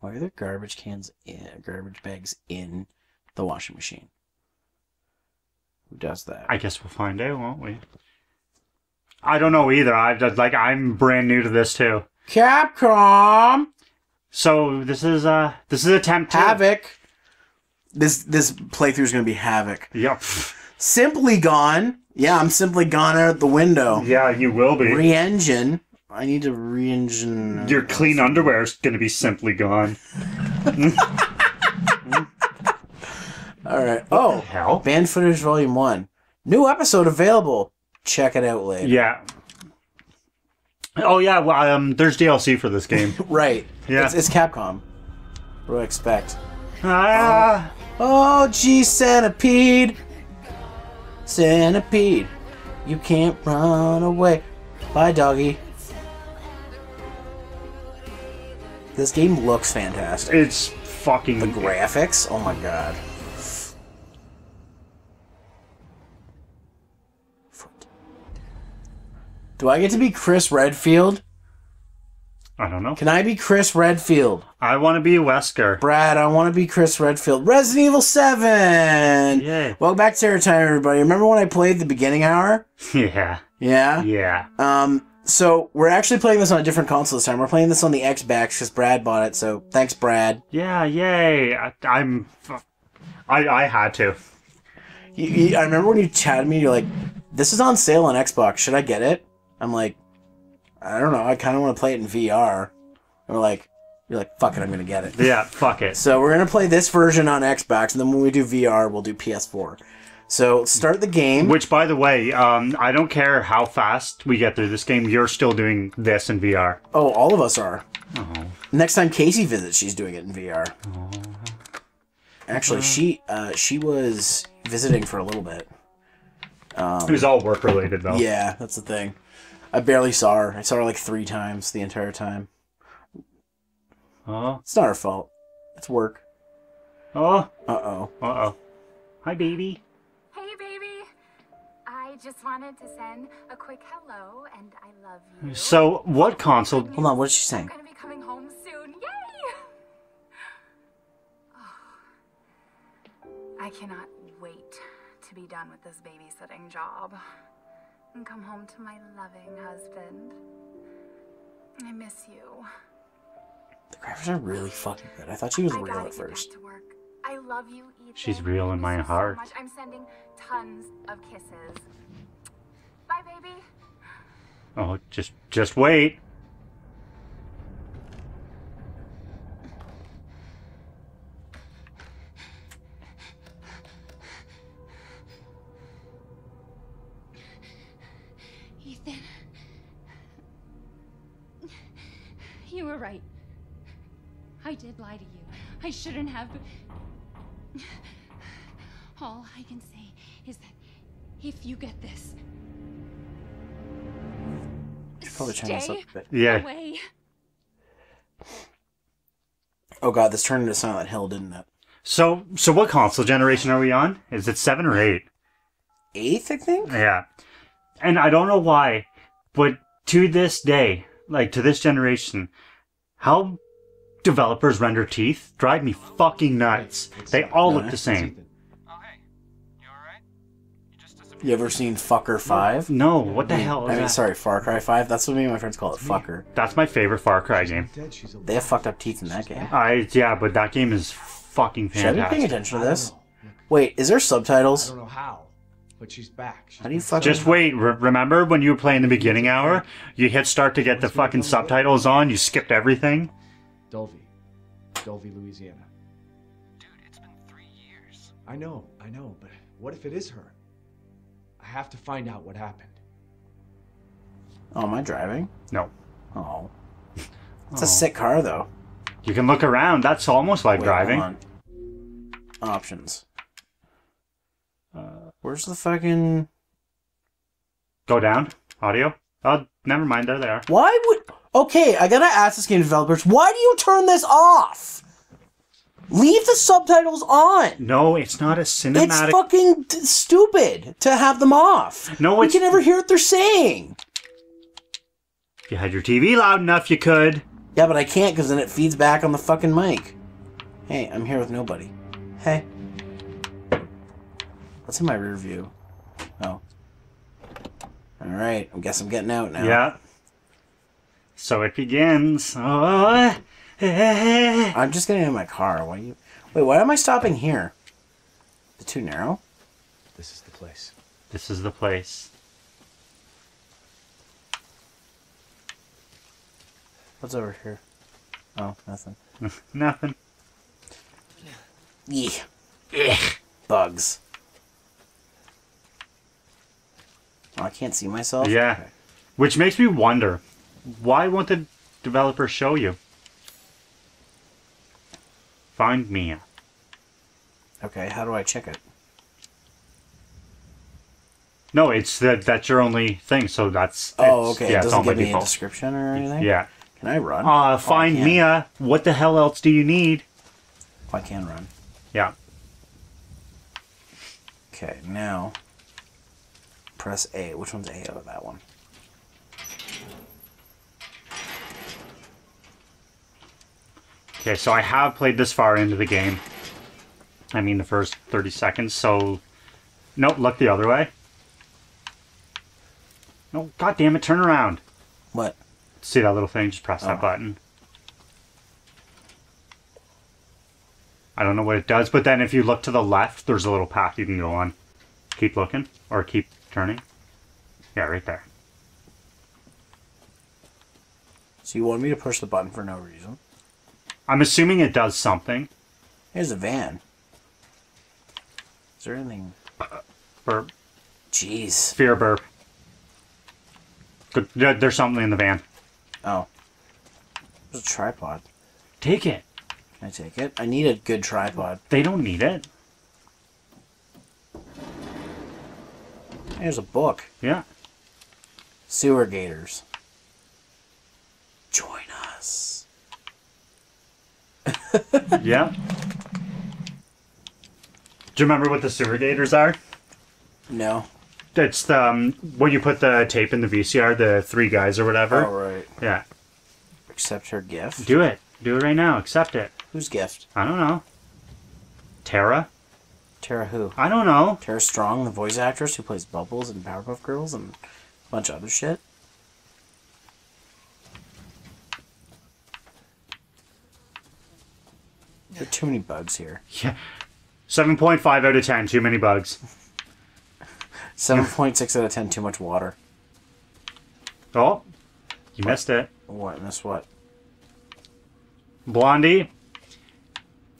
Why are there garbage cans in, garbage bags in the washing machine? Who does that? I guess we'll find out, won't we? I don't know either. I've just, like, I'm brand new to this too. Capcom. So this is attempt to Havoc. This playthrough is going to be Havoc. Yep. Simply Gone. Yeah, I'm simply gone out the window. Yeah, you will be. Re-engine. I need to re-engine. Your clean underwear is going to be simply gone. All right. Oh, hell? Band Footage Volume 1. New episode available. Check it out later. Yeah. Oh, yeah. Well, there's DLC for this game. Right. Yeah. It's Capcom. What do I expect? Ah. Oh, geez, Centipede. Centipede. You can't run away. Bye, doggy. This game looks fantastic. It's fucking... The graphics? Oh, my God. Do I get to be Chris Redfield? I don't know. Can I be Chris Redfield? I want to be Wesker. Brad, I want to be Chris Redfield. Resident Evil 7! Yay. Welcome back to Terror Time, everybody. Remember when I played The Beginning Hour? Yeah. Yeah? Yeah. So, we're actually playing this on a different console this time. We're playing this on the Xbox because Brad bought it, so thanks, Brad. Yeah, yay. I had to. I remember when you chatted me, you're like, this is on sale on Xbox. Should I get it? I'm like, I don't know, I kind of want to play it in VR. And we're like, you're like, fuck it, I'm going to get it. Yeah, fuck it. So we're going to play this version on Xbox, and then when we do VR, we'll do PS4. So start the game. Which, by the way, I don't care how fast we get through this game, you're still doing this in VR. Oh, all of us are. Oh. Next time Casey visits, she's doing it in VR. Oh. Actually, she was visiting for a little bit. It was all work-related, though. Yeah, that's the thing. I barely saw her. I saw her like 3 times the entire time. Oh. It's not her fault. It's work. Oh. Uh-oh. Uh-oh. Hi, baby. Hey, baby. I just wanted to send a quick hello, and I love you. So, what console... Hold on, what is she saying? I'm going to be coming home soon. Yay! Oh. I cannot wait to be done with this babysitting job. And come home to my loving husband. I miss you. The graphics are really fucking good. I thought she was real at first. I love you, Ethan. She's real in my heart. So much. I'm sending tons of kisses. Bye, baby. Oh, just wait. You were right. I did lie to you. I shouldn't have. But all I can say is that if you get this, stay away. Oh God, this turned into Silent Hill, didn't it? So what console generation are we on? Is it 7 or 8? 8th, I think. Yeah, and I don't know why, but to this day. Like, to this generation, how developers render teeth drive me fucking nuts. They all look the same. Oh, hey. You alright? You ever seen Fucker 5? No, what the hell is that? I mean, sorry, Far Cry 5? That's what me and my friends call it, Fucker. That's my favorite Far Cry game. They have fucked up teeth in that game. Yeah, but that game is fucking fantastic. Should I be paying attention to this? Wait, is there subtitles? I don't know how. But she's back. How do you fucking... Just wait. Remember when you were playing The Beginning Hour? You hit start to get the fucking subtitles on. You skipped everything. Dulvey. Dulvey, Louisiana. Dude, it's been 3 years. I know. But what if it is her? I have to find out what happened. Oh, am I driving? No. Oh. It's a sick car, though. You can look around. That's almost like driving. Hold on. Options. Where's the fucking... Go down? Audio? Oh, never mind. There they are. Why would... Okay, I gotta ask this game developers, why do you turn this off? Leave the subtitles on! No, it's not a cinematic... It's fucking stupid to have them off. No, it's... You can never hear what they're saying. If you had your TV loud enough, you could. Yeah, but I can't because then it feeds back on the fucking mic. Hey, I'm here with nobody. Hey. What's in my rear view? Oh. Alright, I guess I'm getting out now. Yeah. So it begins. Oh. I'm just getting in my car. Why you... Wait, why am I stopping here? Is it too narrow? This is the place. This is the place. What's over here? Oh, nothing. Nothing. Yeah. Bugs. Oh, I can't see myself? Yeah. Okay. Which makes me wonder, why won't the developer show you? Find Mia. Okay, how do I check it? No, it's that. That's your only thing, so that's... Oh, okay. Yeah, it doesn't give me a description or anything? Yeah. Can I run? Find Mia. What the hell else do you need? I can run. Yeah. Okay, now... Press A. Which one's A out of that one? Okay, so I have played this far into the game. I mean, the first 30 seconds, so... Nope, look the other way. No, goddamn it! Turn around. What? See that little thing? Just press that button. I don't know what it does, but then if you look to the left, there's a little path you can go on. Keep looking, or keep turning. Yeah, right there. So you want me to push the button for no reason? I'm assuming it does something. Here's a van. Is there anything? Burp. Jeez. Fear burp. There's something in the van. Oh. There's a tripod. Take it. Can I take it? I need a good tripod. They don't need it. There's a book. Yeah. Sewer Gators. Join us. Yeah. Do you remember what the Sewer Gators are? No. It's the, when you put the tape in the VCR, the three guys or whatever. Oh, right. Yeah. Accept her gift. Do it. Do it right now. Accept it. Whose gift? I don't know. Tara? Tara who? I don't know. Tara Strong, the voice actress who plays Bubbles in Powerpuff Girls and a bunch of other shit. There are too many bugs here. Yeah. 7.5 out of 10. Too many bugs. 7.6 out of 10, too much water. Oh, you missed it. What? Missed what? Blondie,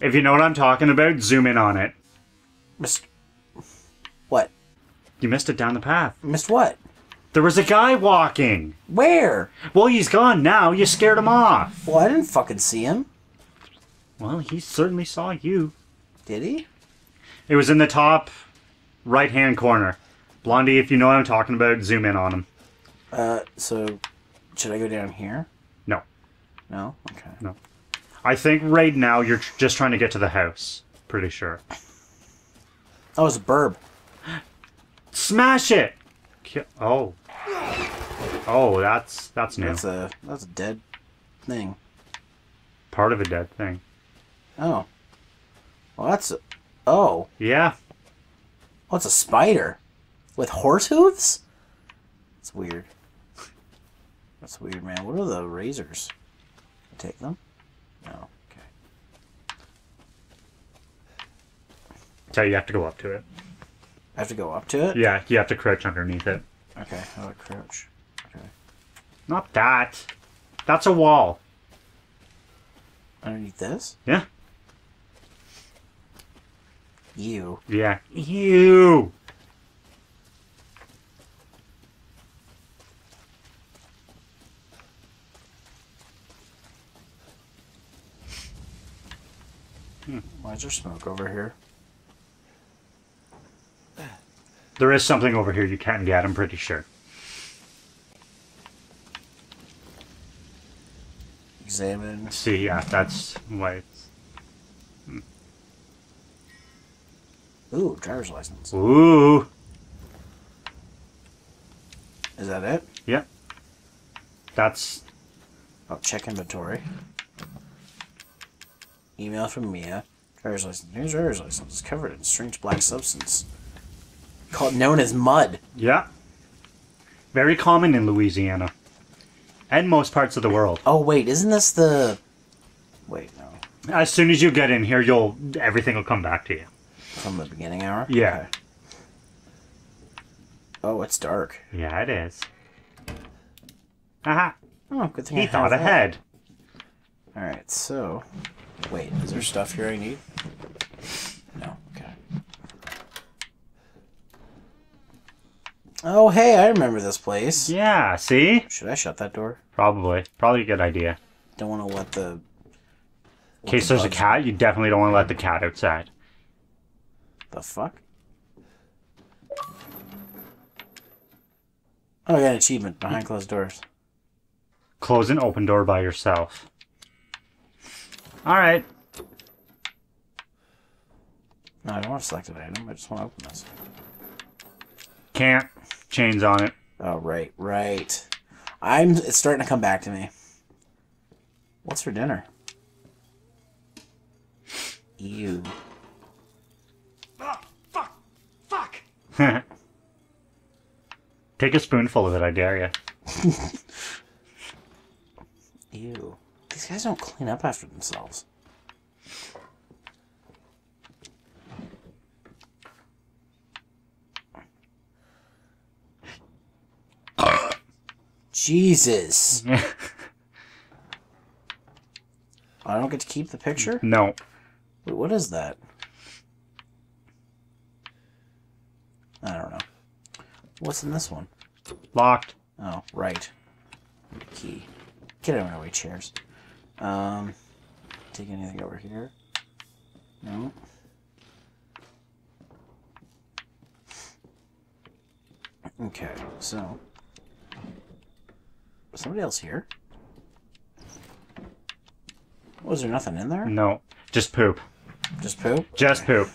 if you know what I'm talking about, zoom in on it. Missed... What? You missed it down the path. Missed what? There was a guy walking. Where? Well, he's gone now. You scared him off. Well, I didn't fucking see him. Well, he certainly saw you. Did he? It was in the top right-hand corner. Blondie, if you know what I'm talking about, zoom in on him. So, should I go down here? No. No? Okay. No. I think right now you're just trying to get to the house. Pretty sure. That was a burb. Smash it! Oh. Oh, that's new. That's a dead thing. Part of a dead thing. Oh. Well, that's... Oh. Yeah. Oh, it's a spider? With horse hooves? That's weird. That's weird, man. What are the razors? Can I take them? No. Okay. That's how you have to go up to it. I have to go up to it? Yeah, you have to crouch underneath it. Okay, how do I crouch? Okay. Not that. That's a wall. Underneath this? Yeah. Ew. Yeah. Ew. Why is there smoke over here? There is something over here you can't get, I'm pretty sure. Examine. See, yeah, that's why it's... Ooh, driver's license. Ooh. Is that it? Yep. Yeah. That's... I'll check inventory. Email from Mia. Driver's license. New driver's license is covered in strange black substance called known as mud. Yeah. Very common in Louisiana. And most parts of the world. Oh, wait. Isn't this the... Wait, no. As soon as you get in here, you'll... Everything will come back to you. From the beginning hour? Yeah. Okay. Oh, it's dark. Yeah, it is. Aha. Oh, good thing he thought ahead. Alright, so... Wait, is there stuff here I need? No. Okay. Oh, hey, I remember this place. Yeah, see? Should I shut that door? Probably. Probably a good idea. Don't want to let the... In case there's a cat, you definitely don't want to let the cat outside. The fuck? Oh, I got an achievement. Behind closed doors. Close an open door by yourself. Alright. No, I don't want to select an item. I just want to open this. Can't. Chains on it. Oh, right, right. It's starting to come back to me. What's for dinner? Ew. Oh, fuck! Fuck! Take a spoonful of it, I dare you. Ew. These guys don't clean up after themselves. Jesus. I don't get to keep the picture? No. Wait, what is that? I don't know. What's in this one? Locked. Oh, right. Key. Get out of my way, chairs. Take anything over here? No. Okay, so... Was somebody else here? Was there nothing in there? No. Just poop. Just poop? Just poop.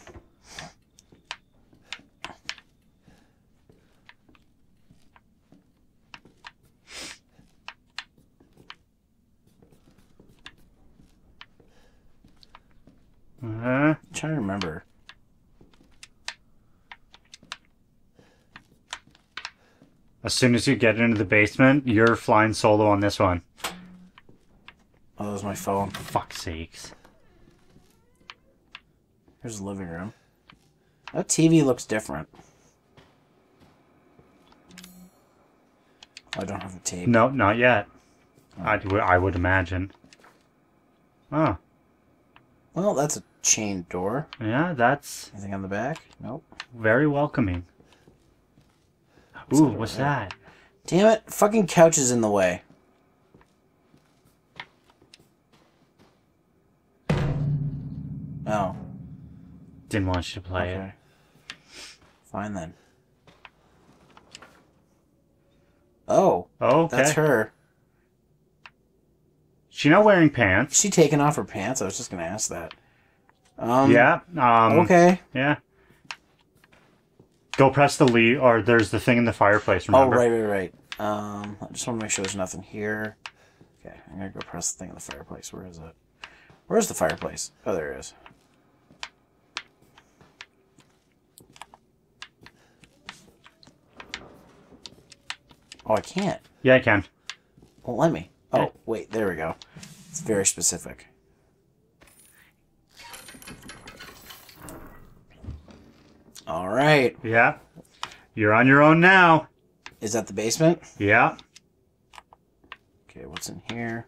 I'm trying to remember. As soon as you get into the basement, you're flying solo on this one. Oh, that was my phone. For fuck's sakes. Here's the living room. That TV looks different. I don't have a tape. No, not yet. Oh. I would imagine. Oh. Well, that's a chained door. Yeah, that's... Anything on the back? Nope. Very welcoming. Ooh, what's that? Damn it, fucking couch is in the way. Oh. Didn't want you to play it. Fine then. Oh. Oh, okay. That's her. She's not wearing pants. Is she taking off her pants? I was just going to ask that. Yeah. Okay. Yeah. Go press the lead, or there's the thing in the fireplace, remember? Oh, right. I just want to make sure there's nothing here. Okay, I'm going to go press the thing in the fireplace. Where is it? Where's the fireplace? Oh, there it is. Oh, I can't. Yeah, I can. Won't let me. Oh, yeah. Wait, there we go. It's very specific. All right. Yeah. You're on your own now. Is that the basement? Yeah. Okay, what's in here?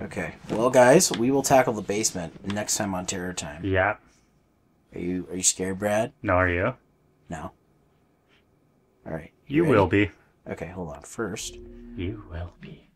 Okay. Well, guys, we will tackle the basement next time on Terror Time. Yeah. Are you scared, Brad? No, are you? No. All right. You will be. Okay, hold on. First. You will be.